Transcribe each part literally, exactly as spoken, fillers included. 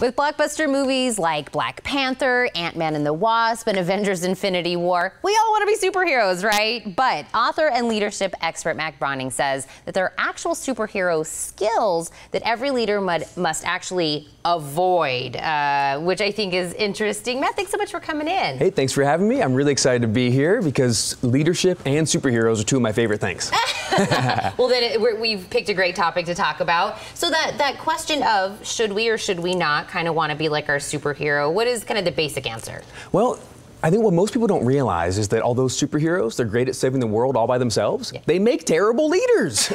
With blockbuster movies like Black Panther, Ant-Man and the Wasp, and Avengers Infinity War, we all want to be superheroes, right? But author and leadership expert Matt Brauning says that there are actual superhero skills that every leader mud, must actually avoid, uh, which I think is interesting. Matt, thanks so much for coming in. Hey, thanks for having me. I'm really excited to be here because leadership and superheroes are two of my favorite things. Well, then it, we're, we've picked a great topic to talk about. So that, that question of should we or should we not kind of want to be like our superhero, what is kind of the basic answer? Well, I think what most people don't realize is that although superheroes, they're great at saving the world all by themselves, yeah. They make terrible leaders.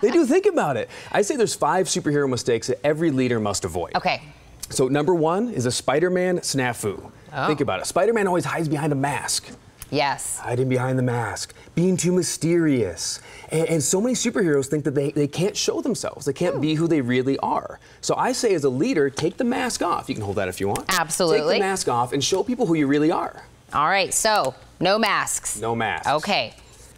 They do. Think about it. I say there's five superhero mistakes that every leader must avoid. Okay. So number one is a Spider-Man snafu. Oh. Think about it. Spider-Man always hides behind a mask. Yes. Hiding behind the mask, being too mysterious. And, and so many superheroes think that they, they can't show themselves. They can't Ooh. be who they really are. So I say as a leader, take the mask off. You can hold that if you want. Absolutely. Take the mask off and show people who you really are. All right, so no masks. No masks. Okay.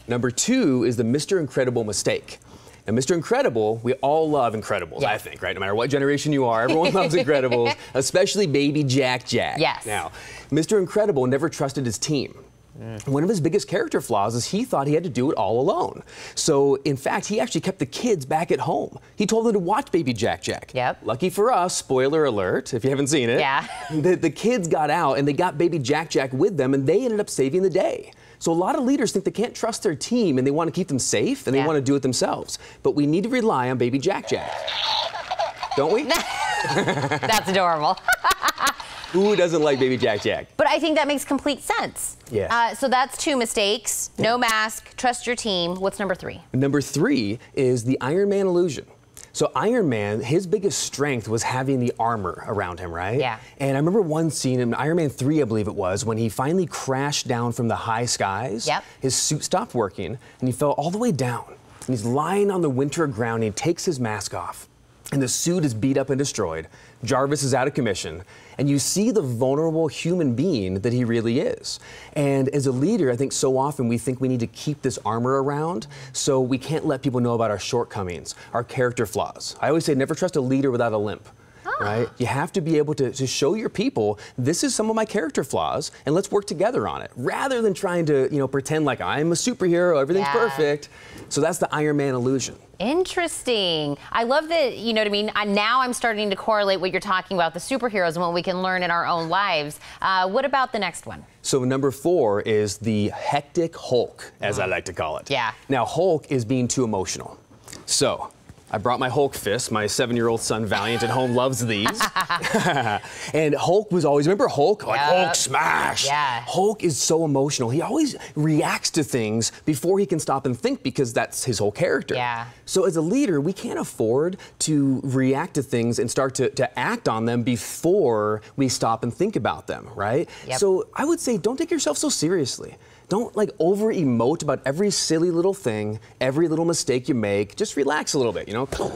Number two is the Mister Incredible mistake. And Mister Incredible, we all love Incredibles, yes. I think, right? No matter what generation you are, everyone loves Incredibles, especially baby Jack Jack. Yes. Now, Mister Incredible never trusted his team. One of his biggest character flaws is he thought he had to do it all alone. So, in fact, he actually kept the kids back at home. He told them to watch Baby Jack Jack. Yep. Lucky for us, spoiler alert, if you haven't seen it, yeah. the, the kids got out and they got Baby Jack Jack with them and they ended up saving the day. So a lot of leaders think they can't trust their team and they want to keep them safe and yeah. they want to do it themselves. But we need to rely on Baby Jack Jack. Don't we? That's adorable. Who doesn't like Baby Jack Jack? But I think that makes complete sense. Yeah. Uh, so that's two mistakes. No mask, trust your team. What's number three? Number three is the Iron Man illusion. So Iron Man, his biggest strength was having the armor around him, right? Yeah. And I remember one scene in Iron Man three, I believe it was, when he finally crashed down from the high skies. Yep. His suit stopped working and he fell all the way down. And he's lying on the winter ground and he takes his mask off. And the suit is beat up and destroyed. Jarvis is out of commission. And you see the vulnerable human being that he really is. And as a leader, I think so often we think we need to keep this armor around so we can't let people know about our shortcomings, our character flaws. I always say never trust a leader without a limp. Right? You have to be able to, to show your people, this is some of my character flaws, and let's work together on it, rather than trying to, you know, pretend like I'm a superhero, everything's yeah. perfect. So that's the Iron Man illusion. Interesting. I love that, you know what I mean? I, now I'm starting to correlate what you're talking about, the superheroes, and what we can learn in our own lives. Uh, what about the next one? So number four is the hectic Hulk, as wow. I like to call it. Yeah. Now, Hulk is being too emotional. So I brought my Hulk fist. My seven-year-old son, Valiant, at home loves these. And Hulk was always, remember Hulk? Like, yep. Hulk smash. Yeah. Hulk is so emotional. He always reacts to things before he can stop and think because that's his whole character. Yeah. So as a leader, we can't afford to react to things and start to, to act on them before we stop and think about them, right? Yep. So I would say don't take yourself so seriously. Don't like over emote about every silly little thing, every little mistake you make. Just relax a little bit, you know? Throw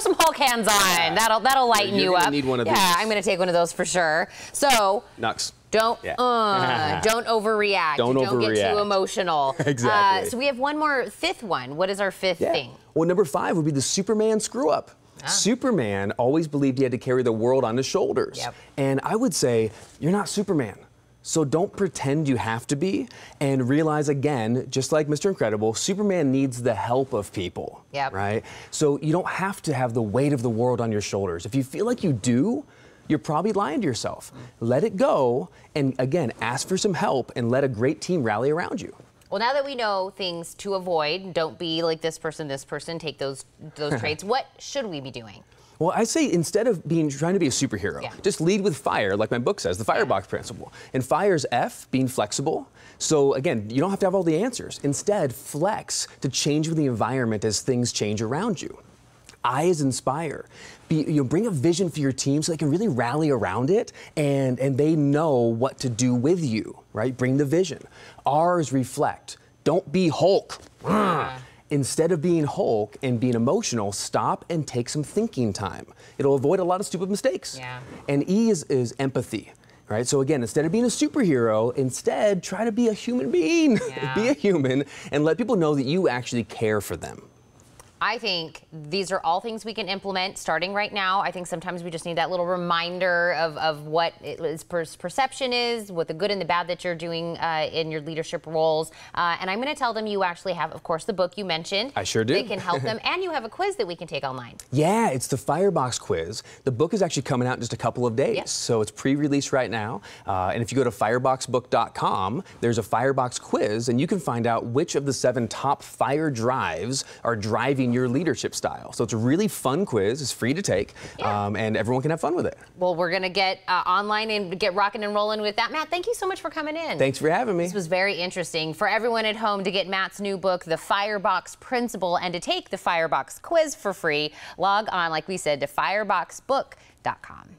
some Hulk hands on. Yeah. That'll that'll lighten You're you up. Need one of yeah, these. I'm gonna take one of those for sure. So Nux. Don't yeah. uh, don't overreact. Don't, don't overreact. Get too emotional. Exactly. Uh, so we have one more fifth one. What is our fifth yeah. thing? Well, number five would be the Superman screw up. Ah. Superman always believed he had to carry the world on his shoulders. Yep. And I would say you're not Superman. So don't pretend you have to be, and realize again, just like Mister Incredible, Superman needs the help of people, yep. right? So you don't have to have the weight of the world on your shoulders. If you feel like you do, you're probably lying to yourself. Let it go, and again, ask for some help, and let a great team rally around you. Well, now that we know things to avoid, don't be like this person, this person, take those, those traits, what should we be doing? Well, I say instead of being trying to be a superhero, yeah. just lead with fire, like my book says, the Firebox yeah. Principle. And fire's F, being flexible. So again, you don't have to have all the answers. Instead, flex to change with the environment as things change around you. I is inspire. Be, you know, bring a vision for your team so they can really rally around it and, and they know what to do with you, right? Bring the vision. R is reflect. Don't be Hulk. Yeah. Instead of being Hulk and being emotional, stop and take some thinking time. It'll avoid a lot of stupid mistakes. Yeah. And E is, is empathy, right? So again, instead of being a superhero, instead try to be a human being. Yeah. Be a human and let people know that you actually care for them. I think these are all things we can implement starting right now. I think sometimes we just need that little reminder of, of what its perception is, what the good and the bad that you're doing uh, in your leadership roles. Uh, and I'm going to tell them you actually have, of course, the book you mentioned. I sure do. They can help them. And you have a quiz that we can take online. Yeah, it's the Firebox quiz. The book is actually coming out in just a couple of days. Yep. So it's pre-release right now. Uh, and if you go to firebox book dot com, there's a Firebox quiz, and you can find out which of the seven top fire drives are driving your leadership style. So it's a really fun quiz. It's free to take, yeah. um, and everyone can have fun with it. Well, we're going to get uh, online and get rocking and rolling with that. Matt, thank you so much for coming in. Thanks for having me. This was very interesting. For everyone at home to get Matt's new book, The Firebox Principle, and to take the Firebox quiz for free, log on, like we said, to firebox book dot com.